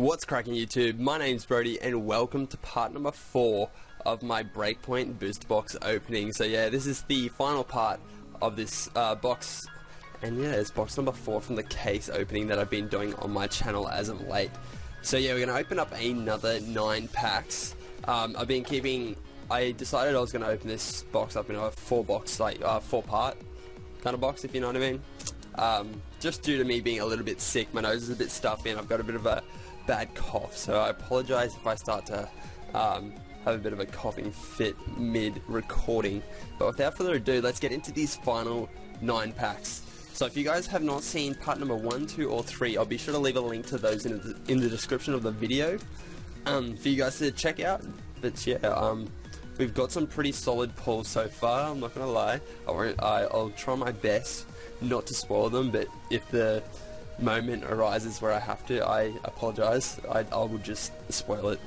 What's cracking YouTube? My name's Brody and welcome to part number 4 of my Breakpoint Boost Box opening. So yeah, this is the final part of this box, and yeah, it's box number 4 from the case opening that I've been doing on my channel as of late. So yeah, we're going to open up another 9 packs. I decided I was going to open this box up in a 4-part kind of box, if you know what I mean. Just due to me being a little bit sick, my nose is a bit stuffy and I've got a bit of a bad cough, so I apologize if I start to have a bit of a coughing fit mid-recording. But without further ado, let's get into these final 9 packs. So if you guys have not seen part number 1, 2, or 3, I'll be sure to leave a link to those in the description of the video for you guys to check out. But yeah, we've got some pretty solid pulls so far, I'm not gonna lie. I'll try my best not to spoil them, but if the moment arises where I have to, I apologize. I will just spoil it.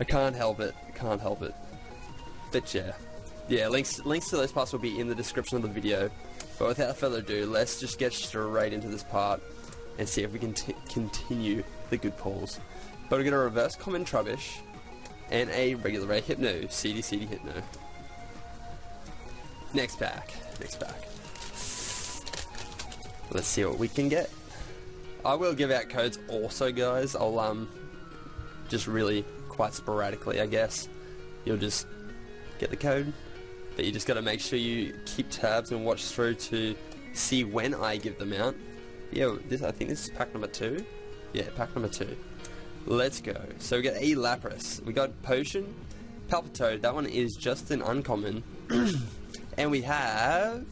I can't help it. I can't help it. But yeah. Links to those parts will be in the description of the video. But without further ado, let's just get straight into this part and see if we can continue the good pulls. But we're gonna reverse common Trubbish and a regular Ray Hypno. CD Hypno. Next pack. Let's see what we can get. I will give out codes also, guys. I'll just really quite sporadically, I guess. You'll just get the code, but you just got to make sure you keep tabs and watch through to see when I give them out. Yeah, I think this is pack number 2. Yeah, pack number 2. Let's go. So we got E Lapras. We got Potion, Palpitoad. That one is just an uncommon, and we have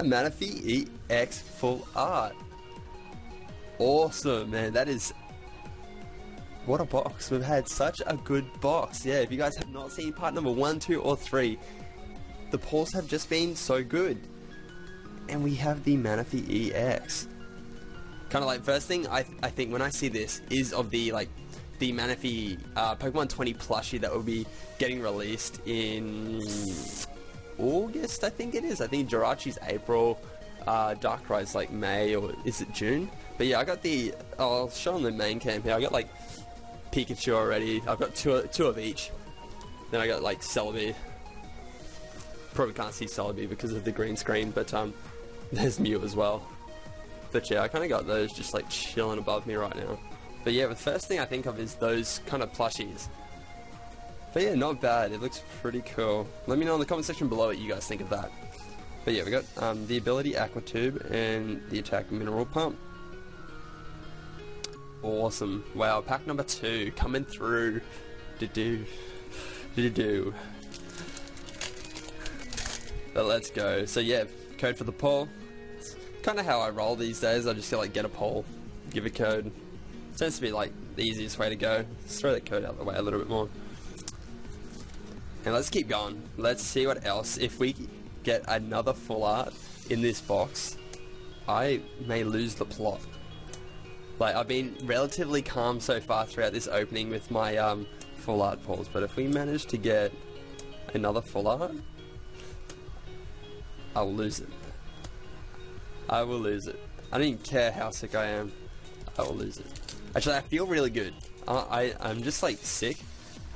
a Manaphy EX full art. Awesome, man. That is, what a box. We've had such a good box. Yeah, if you guys have not seen part number 1, 2, or 3, the pulls have just been so good. And we have the Manaphy EX. Kind of like, first thing I think when I see this is of the the Manaphy Pokemon 20 plushie that will be getting released in August, I think it is. I think Jirachi's April, Darkrai's like May, or is it June? But yeah, I got the, I'll show on the main cam here, I got like Pikachu already. I've got two of each. Then I got like Celebi. Probably can't see Celebi because of the green screen, but there's Mew as well. But yeah, I kind of got those just like chilling above me right now. But yeah, the first thing I think of is those kind of plushies. But yeah, not bad. It looks pretty cool. Let me know in the comment section below what you guys think of that. But yeah, we got the ability Aqua Tube and the attack Mineral Pump. Awesome. Wow, pack number 2 coming through. But let's go. So yeah, code for the poll. It's kind of how I roll these days. I just feel like get a poll, give a code. It tends to be like the easiest way to go. Just throw that code out of the way a little bit more. And let's keep going. Let's see what else. If we get another full art in this box, I may lose the plot. Like, I've been relatively calm so far throughout this opening with my full art pulls, but if we manage to get another full art, I'll lose it. I will lose it. I don't even care how sick I am. I will lose it. Actually, I feel really good. I'm just like sick.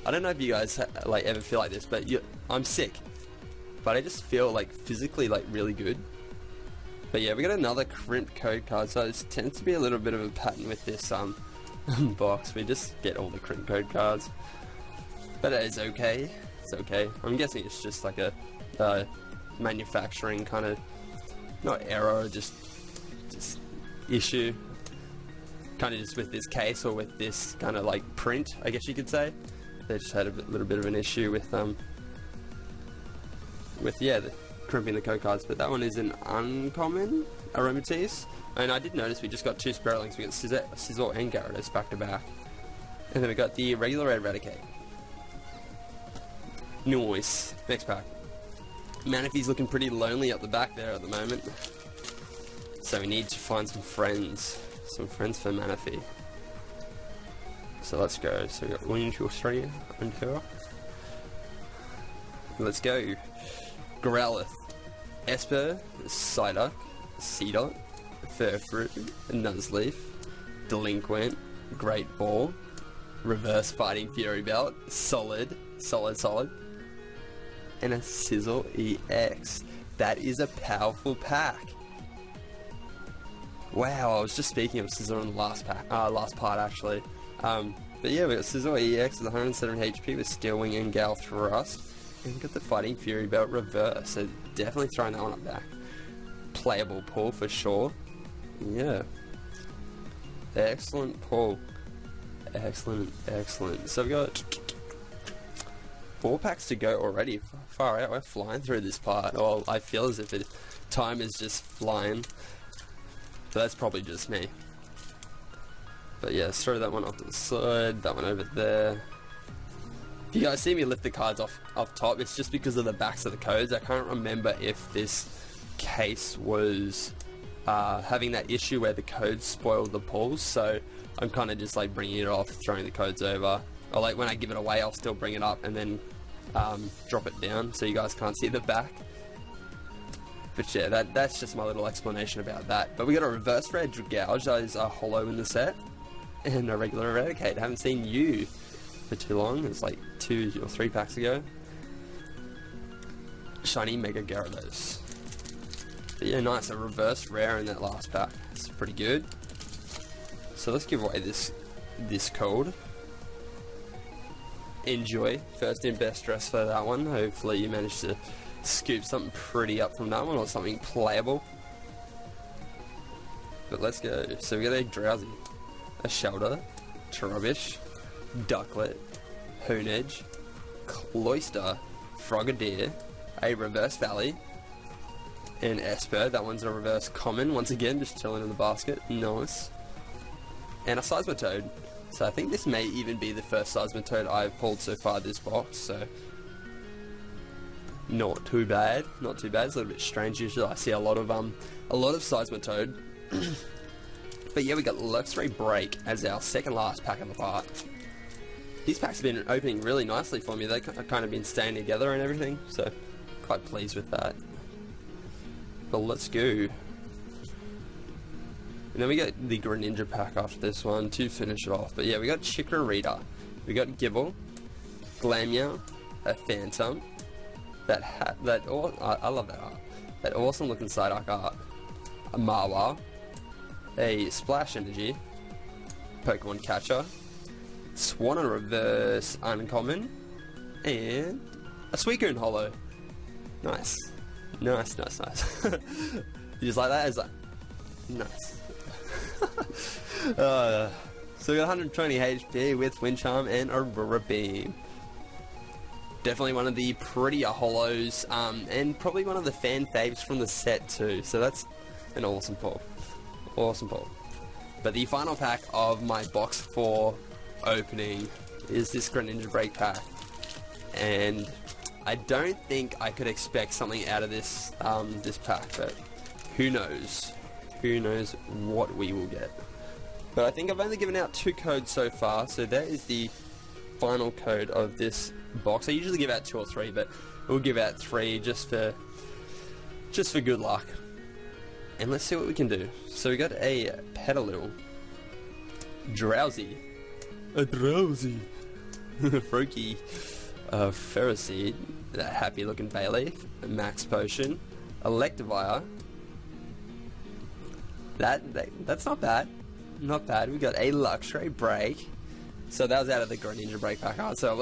I don't know if you guys ever feel like this, but I'm sick, but I just feel like physically like really good. But yeah, we got another crimp code card, so it tends to be a little bit of a pattern with this box. We just get all the crimp code cards, but it is okay. It's okay. I'm guessing it's just like a manufacturing kind of, not error, just issue, kind of just with this case or with this kind of like print, I guess you could say. They just had a little bit of an issue with yeah, the crimping the code cards. But that one is an uncommon Aromatisse, and I did notice we just got 2 Spiralings. We got Scizor and Gyarados back to back, and then we got the regular Red Raticate. Noise. Next pack. Manaphy's looking pretty lonely up the back there at the moment, so we need to find some friends. Some friends for Manaphy. So let's go. So we got 1, 2, 3 and here. Let's go. Growlith, Esper, Psyduck, Seedot, Ferrothorn, Nuzleaf, Delinquent, Great Ball, Reverse Fighting Fury Belt, solid, and a Scizor EX. That is a powerful pack. Wow, I was just speaking of Scizor in the last part actually. But yeah, we got Scizor EX with 107 HP with Steel Wing and Gale Thrust, and we got the Fighting Fury Belt reverse. So definitely throwing that one up there. Playable pull for sure. Yeah. Excellent pull. Excellent. So we've got 4 packs to go already. Far out, we're flying through this part. Well, I feel as if time is just flying. So that's probably just me. But yeah, let's throw that one off to the side, that one over there. If you guys see me lift the cards off top, it's just because of the backs of the codes. I can't remember if this case was having that issue where the codes spoiled the pulls, so I'm kind of just like bringing it off, throwing the codes over. Or like when I give it away, I'll still bring it up and then drop it down so you guys can't see the back. But yeah, that's just my little explanation about that. But we got a reverse rare Gouge, that is a holo in the set, and a regular Raticate. I haven't seen you for too long. It's like 2 or 3 packs ago. Shiny Mega Gyarados. But yeah, nice, a reverse rare in that last pack. It's pretty good. So let's give away this code. Enjoy. First and best dress for that one. Hopefully you managed to scoop something pretty up from that one, or something playable. But let's go. So we got a Drowsy, a Shelter, Trubbish, Ducklet, Hoonedge, Cloyster, Frogadier, a reverse Valley, and Esper. That one's a reverse common, once again, just chilling in the basket. Nice. And a Seismitoad. So I think this may even be the first Seismitoad I've pulled so far this box, so not too bad. Not too bad. It's a little bit strange. Usually I see a lot of Seismitoad. But yeah, we got Luxray Break as our second last pack of the part. These packs have been opening really nicely for me. They've kind of been staying together and everything, so quite pleased with that. But let's go. And then we got the Greninja pack after this one to finish it off. But yeah, we got Chikorita, we got Gible, Glammeow, a Phantom, I love that art, that awesome looking Psyduck art, a Marwar, a Splash Energy, Pokemon Catcher, Swanna reverse uncommon, and a Suicune holo. Nice. You just like that? It's like, nice. So we got 120 HP with Wind Charm and Aurora Beam. Definitely one of the prettier holos, and probably one of the fan faves from the set too. So that's an awesome pull. But the final pack of my box 4 opening is this Greninja Break pack. And I don't think I could expect something out of this this pack, but who knows? Who knows what we will get. But I think I've only given out 2 codes so far, so that is the final code of this box. I usually give out 2 or 3, but we'll give out 3 just for good luck. And let's see what we can do. So we got a Petalil, Drowsy, Froakie, Ferrothorn, that happy looking Bayleaf, Max Potion, Electivire. That's not bad. Not bad. We got a Luxray Break. So that was out of the Greninja Break pack art, so it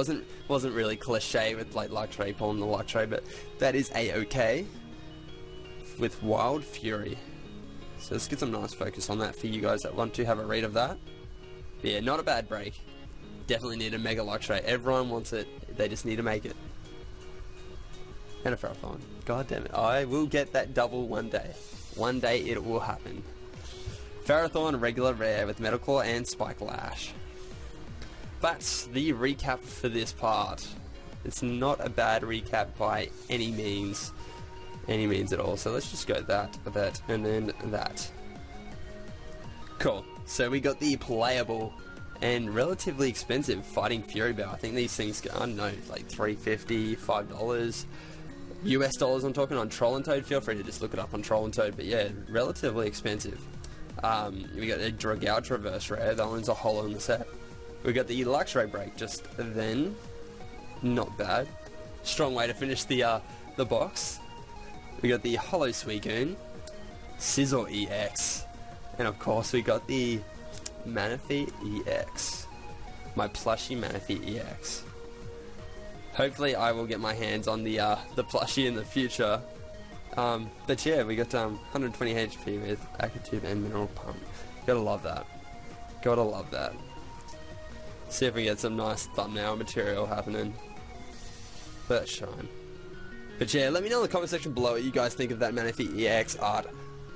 wasn't really cliche with like Luxray pulling the Luxray, but that is a-okay. With Wild Fury. So let's get some nice focus on that for you guys that want to have a read of that. But yeah, not a bad break. Definitely need a Mega Luxray. Everyone wants it. They just need to make it. And a Ferrothorn. God damn it. I will get that double one day. One day it will happen. Ferrothorn, regular rare with Metal Claw and Spike Lash. That's the recap for this part. It's not a bad recap by any means. Any means at all. So let's just go that, and then that. Cool. So we got the playable and relatively expensive Fighting Fury Belt. I think these things go, I don't know, like $3.50, $5. US dollars I'm talking on Troll and Toad. Feel free to just look it up on Troll and Toad. But yeah, relatively expensive. We got the Dragout Traverse Rare, that one's a hole in the set. We got the Luxray Break just then. Not bad. Strong way to finish the box. We got the Holo Suicune, Scizor EX, and of course we got the Manaphy EX. My plushy Manaphy EX. Hopefully I will get my hands on the plushie in the future. But yeah, we got 120 HP with Aqua Tube and Mineral Pump. Gotta love that. Gotta love that. See if we get some nice thumbnail material happening. That's shine. But yeah, let me know in the comment section below what you guys think of that Manaphy EX art.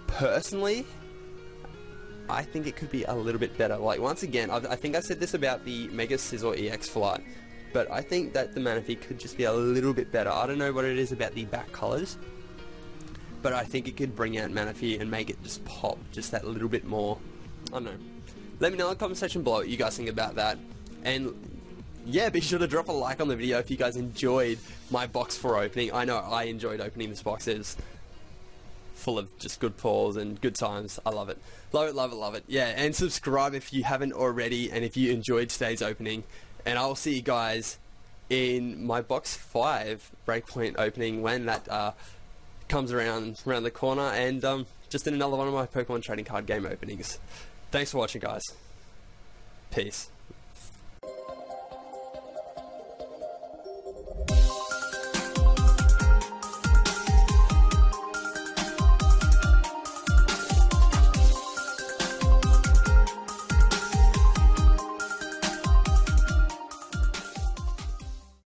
Personally, I think it could be a little bit better. Like, once again, I think I said this about the Mega Scizor EX flight, but I think that the Manaphy could just be a little bit better. I don't know what it is about the back colours, but I think it could bring out Manaphy and make it just pop just that little bit more. I don't know. Let me know in the comment section below what you guys think about that. And yeah, be sure to drop a like on the video if you guys enjoyed my box for opening. I know I enjoyed opening this box. It's full of just good pulls and good times. I love it. Love it, love it, love it. Yeah, and subscribe if you haven't already and if you enjoyed today's opening. And I'll see you guys in my box 5 Breakpoint opening when that comes around the corner, and just in another one of my Pokemon trading card game openings. Thanks for watching, guys. Peace.